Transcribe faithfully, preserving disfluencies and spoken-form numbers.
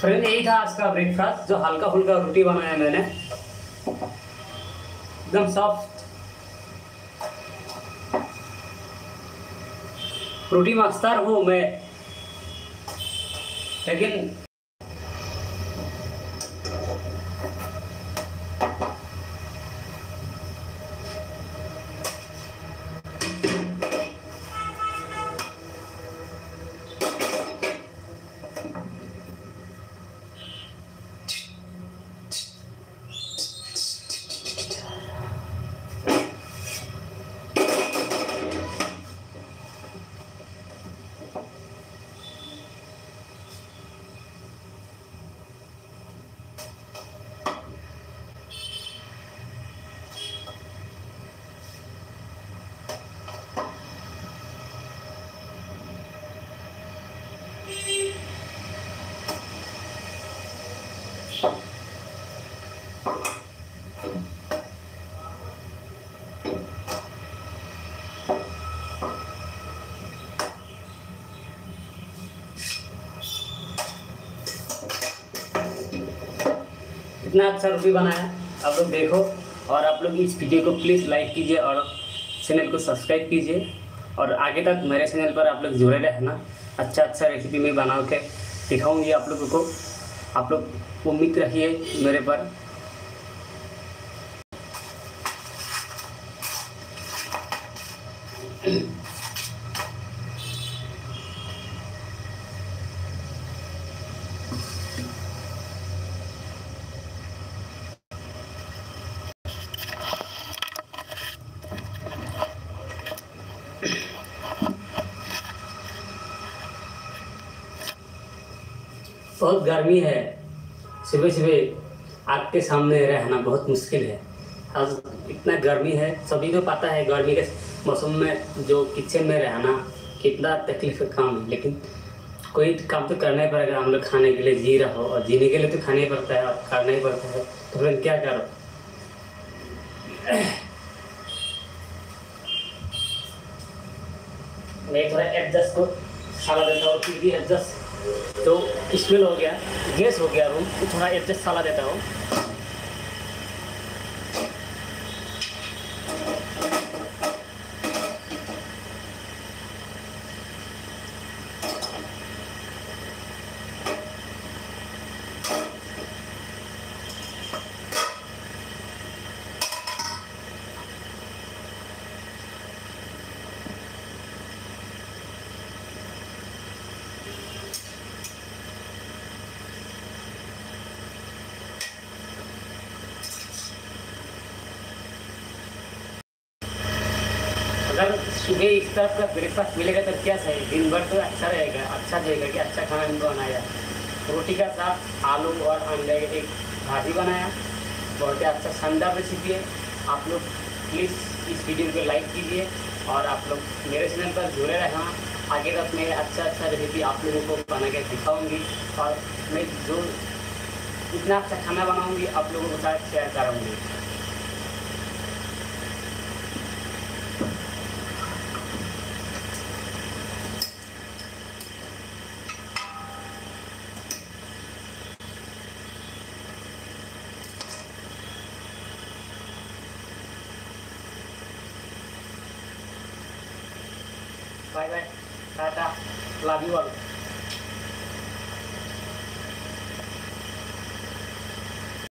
Friend यही था आज का ब्रेकफास्ट, जो हल्का फुल्का रोटी बनाया मैंने, एकदम सॉफ्ट। रोटी मास्टर हूँ मैं, लेकिन इतना अच्छा रोटी बनाया आप लोग देखो, और आप लोग इस वीडियो को प्लीज़ लाइक कीजिए और चैनल को सब्सक्राइब कीजिए। और आगे तक मेरे चैनल पर आप लोग जुड़े रहना, अच्छा अच्छा रेसिपी मैं बना के दिखाऊँगी आप लोगों को। आप लोग उम्मीद रखिए मेरे पर। बहुत गर्मी है, सुबह सुबह आपके सामने रहना बहुत मुश्किल है। आज इतना गर्मी है, सभी को पता है गर्मी के मौसम में जो किचन में रहना कितना तकलीफ का काम है, लेकिन कोई काम तो करना ही पड़ेगा। हम लोग खाने के लिए जी रहा हो, और जीने के लिए तो खाना ही पड़ता है और करना ही पड़ता है, तो फिर क्या करो। मैं थोड़ा एडजस्ट को साला देता हूँ, टीवी एडजस्ट तो स्मेल हो गया, गैस हो गया रूम, तो थोड़ा एडजस्ट साला देता हूँ। अगर सुबह इस तरह का ब्रेकफास्ट मिलेगा तो क्या सही, दिन भर तो अच्छा रहेगा। अच्छा रहेगा कि अच्छा खाना इनको बनाया, रोटी का साथ आलू और अंडे की एक भाजी बनाया, बहुत ही अच्छा शानदार रेसिपी है। आप लोग प्लीज़ इस वीडियो को लाइक कीजिए और आप लोग मेरे चैनल पर जुड़े रहना। आगे तक मैं अच्छा अच्छा रेसिपी आप लोगों को बना के दिखाऊँगी, और मैं जो इतना अच्छा खाना बनाऊँगी आप लोगों के साथ शेयर करूँगी। Bye bye, tata, love you all.